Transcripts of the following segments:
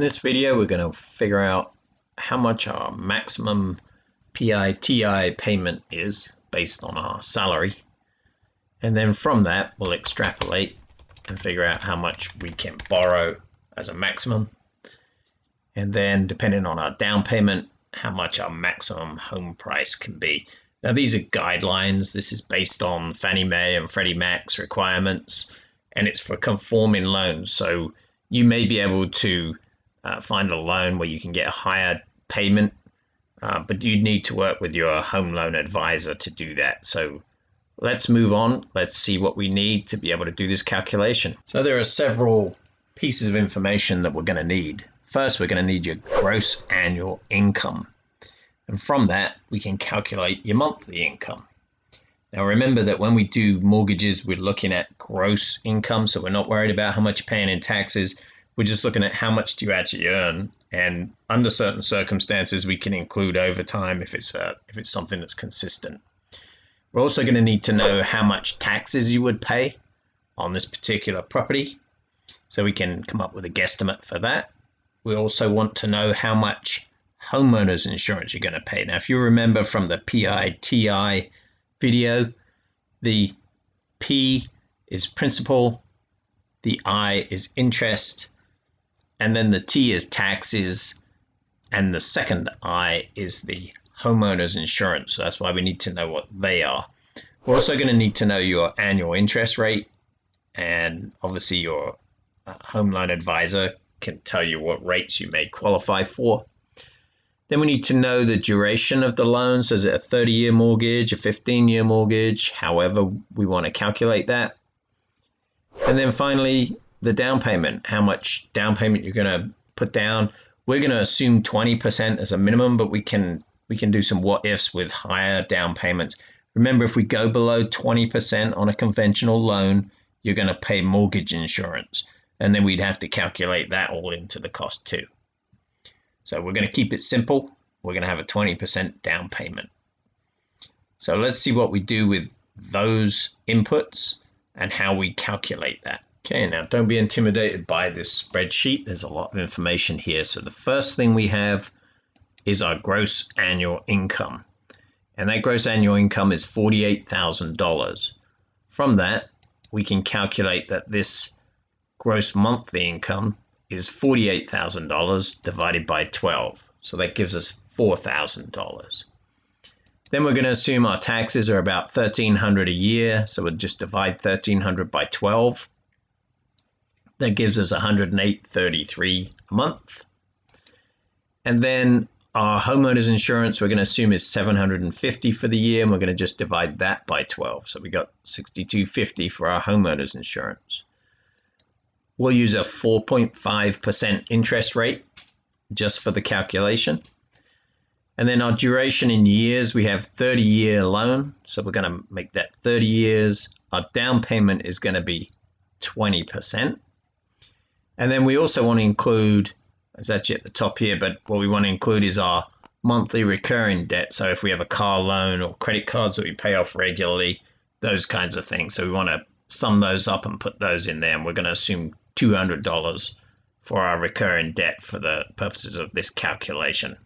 In this video, we're going to figure out how much our maximum PITI payment is based on our salary. And then from that, we'll extrapolate and figure out how much we can borrow as a maximum. And then depending on our down payment, how much our maximum home price can be. Now, these are guidelines. This is based on Fannie Mae and Freddie Mac's requirements, and it's for conforming loans. So you may be able to find a loan where you can get a higher payment, but you need to work with your home loan advisor to do that. So let's move on. Let's see what we need to be able to do this calculation. So there are several pieces of information that we're going to need. First, we're going to need your gross annual income. And from that, we can calculate your monthly income. Now, remember that when we do mortgages, we're looking at gross income. So we're not worried about how much you're paying in taxes. We're just looking at how much do you actually earn, and under certain circumstances we can include overtime if it's something that's consistent. We're also going to need to know how much taxes you would pay on this particular property, so we can come up with a guesstimate for that. We also want to know how much homeowners insurance you're going to pay. Now, if you remember from the PITI video, the P is principal, the I is interest, and then the T is taxes, and the second I is the homeowner's insurance. So that's why we need to know what they are. We're also going to need to know your annual interest rate, and obviously your home loan advisor can tell you what rates you may qualify for. Then we need to know the duration of the loan. So is it a 30-year mortgage, a 15-year mortgage, however we want to calculate that. And then finally, the down payment, how much down payment you're going to put down. We're going to assume 20% as a minimum, but we can do some what ifs with higher down payments. Remember, if we go below 20% on a conventional loan, you're going to pay mortgage insurance, and then we'd have to calculate that all into the cost too. So we're going to keep it simple. We're going to have a 20% down payment. So let's see what we do with those inputs and how we calculate that. Okay, now don't be intimidated by this spreadsheet. There's a lot of information here. So the first thing we have is our gross annual income. And that gross annual income is $48,000. From that, we can calculate that this gross monthly income is $48,000 divided by 12. So that gives us $4,000. Then we're going to assume our taxes are about $1,300 a year. So we'll just divide $1,300 by 12. That gives us $108.33 a month. And then our homeowner's insurance, we're going to assume is $750 for the year, and we're going to just divide that by 12. So we got $62.50 for our homeowner's insurance. We'll use a 4.5% interest rate just for the calculation. And then our duration in years, we have 30-year loan. So we're going to make that 30 years. Our down payment is going to be 20%. And then we also want to include, it's actually at the top here, but what we want to include is our monthly recurring debt. So if we have a car loan or credit cards that we pay off regularly, those kinds of things. So we want to sum those up and put those in there. And we're going to assume $200 for our recurring debt for the purposes of this calculation.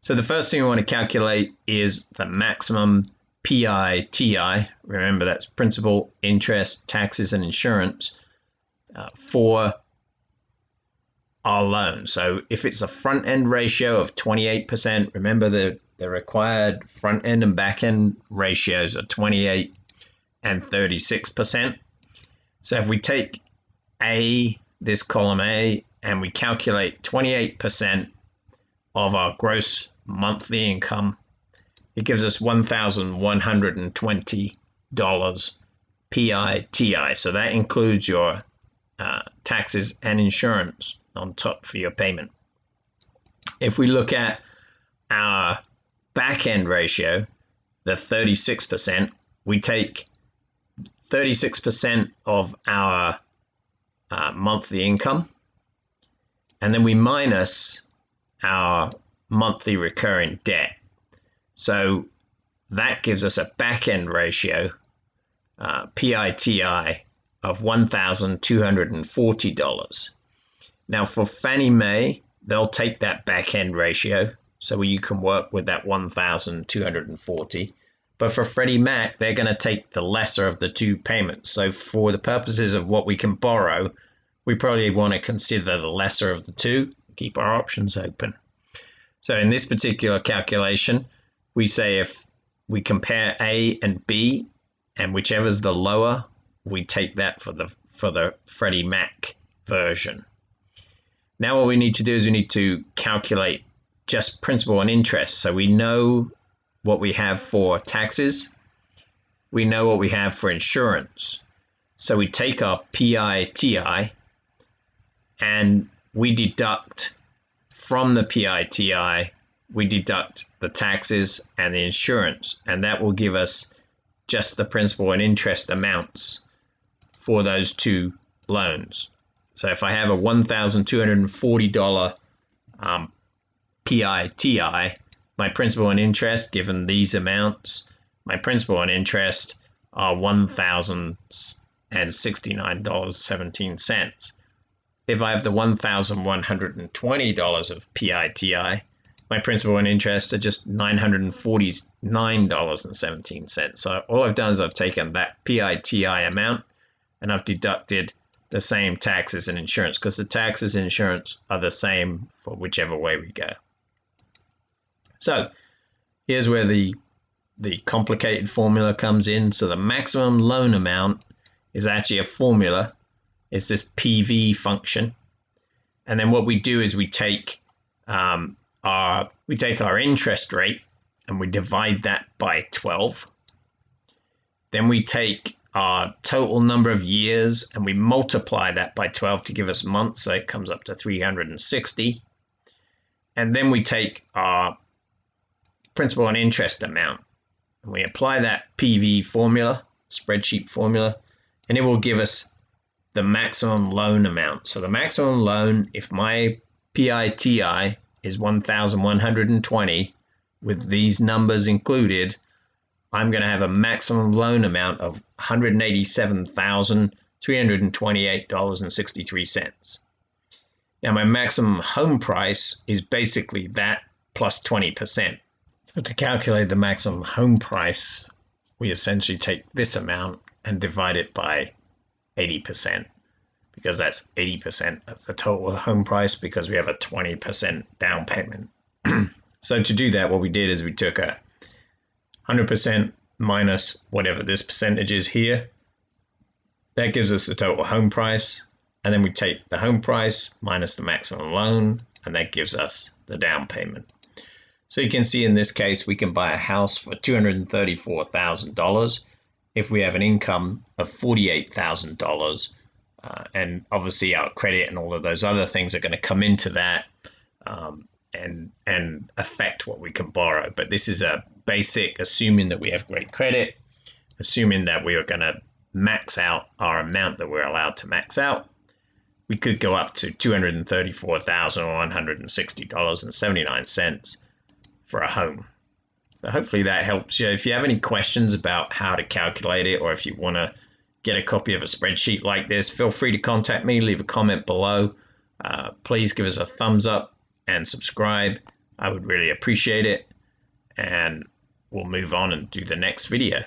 So the first thing we want to calculate is the maximum PITI. Remember, that's principal, interest, taxes, and insurance for our loan. So if it's a front end ratio of 28%, remember the required front end and back end ratios are 28 and 36%. So if we take this column A, and we calculate 28% of our gross monthly income, it gives us $1,120 PITI. So that includes your taxes and insurance on top for your payment. If we look at our back end ratio, the 36%, we take 36% of our monthly income, and then we minus our monthly recurring debt. So that gives us a back-end ratio, PITI, of $1,240. Now for Fannie Mae, they'll take that back end ratio, so you can work with that 1,240. But for Freddie Mac, they're going to take the lesser of the two payments. So for the purposes of what we can borrow, we probably want to consider the lesser of the two, keep our options open. So in this particular calculation, we say if we compare A and B, and whichever's the lower, we take that for the Freddie Mac version. Now what we need to do is we need to calculate just principal and interest. So we know what we have for taxes, we know what we have for insurance. So we take our PITI and we deduct from the PITI, we deduct the taxes and the insurance, and that will give us just the principal and interest amounts for those two loans. So if I have a $1,240 PITI, my principal and interest, given these amounts, my principal and interest are $1,069.17. If I have the $1,120 of PITI, my principal and interest are just $949.17. So all I've done is I've taken that PITI amount and I've deducted the same taxes and insurance, because the taxes and insurance are the same for whichever way we go. So here's where the complicated formula comes in. So the maximum loan amount is actually a formula. It's this PV function. And then what we do is we take our interest rate and we divide that by 12. Then we take our total number of years and we multiply that by 12 to give us months. So it comes up to 360. And then we take our principal and interest amount, and we apply that PV formula, spreadsheet formula, and it will give us the maximum loan amount. So the maximum loan, if my PITI is 1,120 with these numbers included, I'm going to have a maximum loan amount of $187,328.63. Now my maximum home price is basically that plus 20%. So to calculate the maximum home price, we essentially take this amount and divide it by 80%, because that's 80% of the total home price, because we have a 20% down payment. So to do that, what we did is we took a 100% minus whatever this percentage is here. That gives us the total home price. And then we take the home price minus the maximum loan, and that gives us the down payment. So you can see in this case, we can buy a house for $234,000 if we have an income of $48,000. And obviously our credit and all of those other things are going to come into that and affect what we can borrow. But this is a basic, assuming that we have great credit, assuming that we are going to max out our amount that we're allowed to max out. We could go up to $234,160.79. for a home. So hopefully that helps you. If you have any questions about how to calculate it, or if you want to get a copy of a spreadsheet like this, feel free to contact me, leave a comment below. Please give us a thumbs up and subscribe. I would really appreciate it. And we'll move on and do the next video.